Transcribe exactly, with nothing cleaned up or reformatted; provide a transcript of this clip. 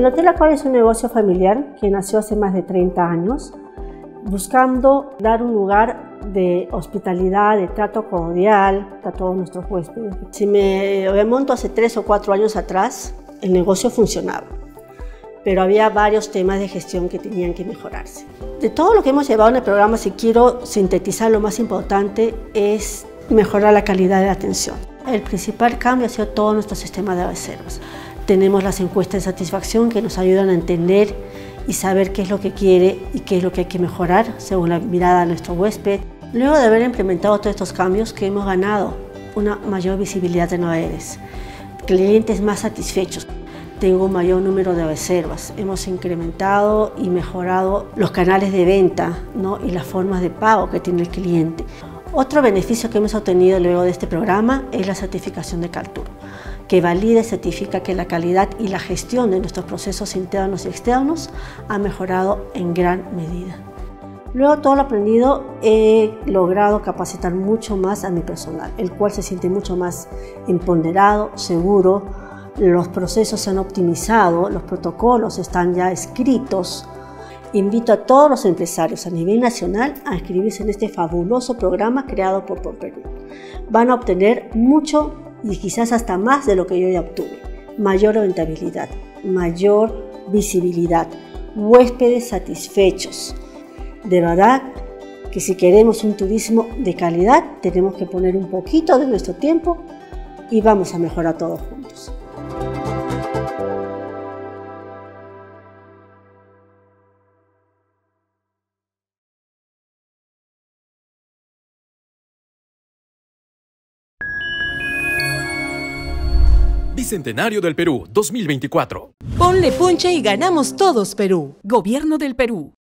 El Hotel Acuario es un negocio familiar que nació hace más de treinta años, buscando dar un lugar de hospitalidad, de trato cordial a todos nuestros huéspedes. Si me remonto hace tres o cuatro años atrás, el negocio funcionaba, pero había varios temas de gestión que tenían que mejorarse. De todo lo que hemos llevado en el programa, si quiero sintetizar, lo más importante es mejorar la calidad de la atención. El principal cambio ha sido todo nuestro sistema de reservas. Tenemos las encuestas de satisfacción que nos ayudan a entender y saber qué es lo que quiere y qué es lo que hay que mejorar según la mirada de nuestro huésped. Luego de haber implementado todos estos cambios, que hemos ganado una mayor visibilidad de novedades, clientes más satisfechos. Tengo un mayor número de reservas. Hemos incrementado y mejorado los canales de venta, ¿no?, y las formas de pago que tiene el cliente. Otro beneficio que hemos obtenido luego de este programa es la certificación de Caltur, que valida y certifica que la calidad y la gestión de nuestros procesos internos y externos ha mejorado en gran medida. Luego, todo lo aprendido, he logrado capacitar mucho más a mi personal, el cual se siente mucho más empoderado, seguro. Los procesos se han optimizado, los protocolos están ya escritos. Invito a todos los empresarios a nivel nacional a inscribirse en este fabuloso programa creado por PROMPERÚ. Van a obtener mucho y quizás hasta más de lo que yo ya obtuve. Mayor rentabilidad, mayor visibilidad, huéspedes satisfechos. De verdad que si queremos un turismo de calidad, tenemos que poner un poquito de nuestro tiempo y vamos a mejorar todos juntos. Bicentenario del Perú, dos mil veinticuatro. Ponle punche y ganamos todos, Perú. Gobierno del Perú.